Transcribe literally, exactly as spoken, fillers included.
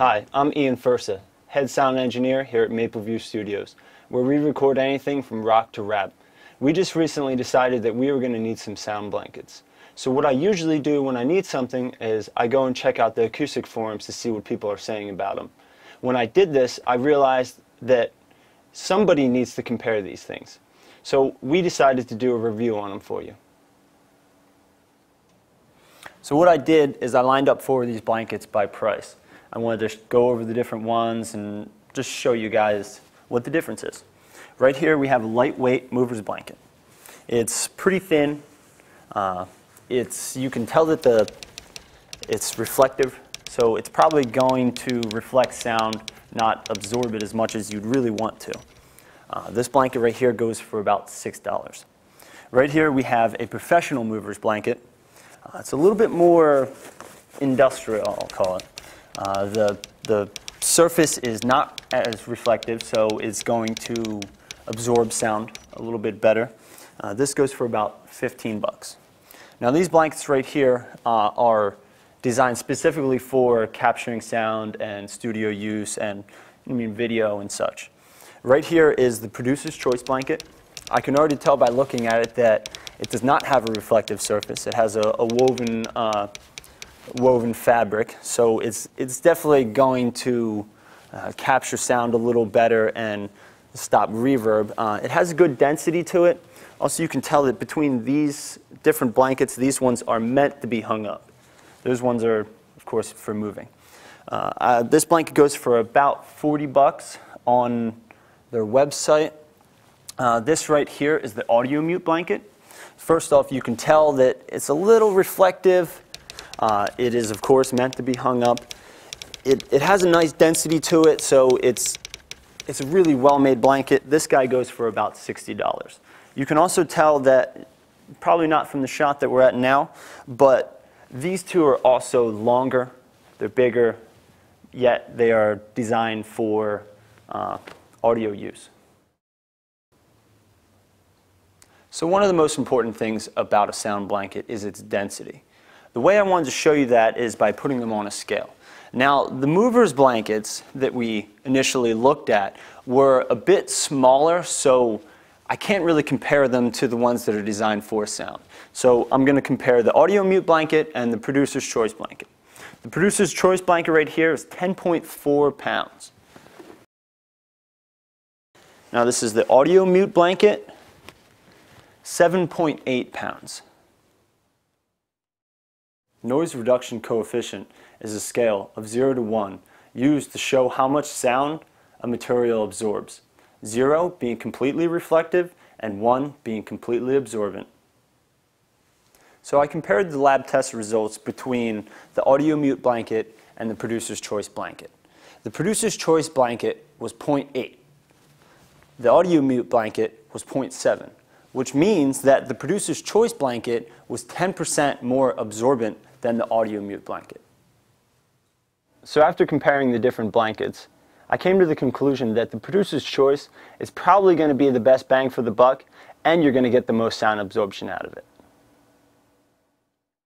Hi, I'm Ian Fursa, head sound engineer here at Maple View Studios, where we record anything from rock to rap. We just recently decided that we were going to need some sound blankets. So what I usually do when I need something is I go and check out the acoustic forums to see what people are saying about them. When I did this, I realized that somebody needs to compare these things. So we decided to do a review on them for you. So what I did is I lined up four of these blankets by price. I wanted to go over the different ones and just show you guys what the difference is. Right here we have a lightweight mover's blanket. It's pretty thin. Uh, it's you can tell that the it's reflective, so it's probably going to reflect sound, not absorb it as much as you'd really want to. Uh, this blanket right here goes for about six dollars. Right here we have a professional mover's blanket. Uh, it's a little bit more industrial, I'll call it. Uh, the, the surface is not as reflective, so it's going to absorb sound a little bit better. Uh, this goes for about fifteen bucks. Now these blankets right here uh, are designed specifically for capturing sound and studio use and I mean, video and such. Right here is the producer's choice blanket. I can already tell by looking at it that it does not have a reflective surface. It has a, a woven uh, woven fabric, so it's it's definitely going to uh, capture sound a little better and stop reverb. Uh, it has a good density to it. Also, you can tell that between these different blankets, these ones are meant to be hung up. Those ones are, of course, for moving. Uh, uh, this blanket goes for about forty bucks on their website. Uh, this right here is the Audimute blanket. First off, you can tell that it's a little reflective. Uh, it is, of course, meant to be hung up. It, it has a nice density to it, so it's, it's a really well-made blanket. This guy goes for about sixty dollars. You can also tell that, probably not from the shot that we're at now, but these two are also longer. They're bigger, yet they are designed for uh, audio use. So one of the most important things about a sound blanket is its density. The way I wanted to show you that is by putting them on a scale. Now, the movers blankets that we initially looked at were a bit smaller, so I can't really compare them to the ones that are designed for sound. So I'm going to compare the Audimute blanket and the Producer's Choice blanket. The Producer's Choice blanket right here is ten point four pounds. Now this is the Audimute blanket, seven point eight pounds. Noise reduction coefficient is a scale of zero to one used to show how much sound a material absorbs, zero being completely reflective and one being completely absorbent. So I compared the lab test results between the Audimute blanket and the Producer's Choice blanket. The Producer's Choice blanket was zero point eight. The Audimute blanket was zero point seven, which means that the Producer's Choice blanket was ten percent more absorbent than the Audimute blanket. So after comparing the different blankets, I came to the conclusion that the Producer's Choice is probably going to be the best bang for the buck, and you're going to get the most sound absorption out of it.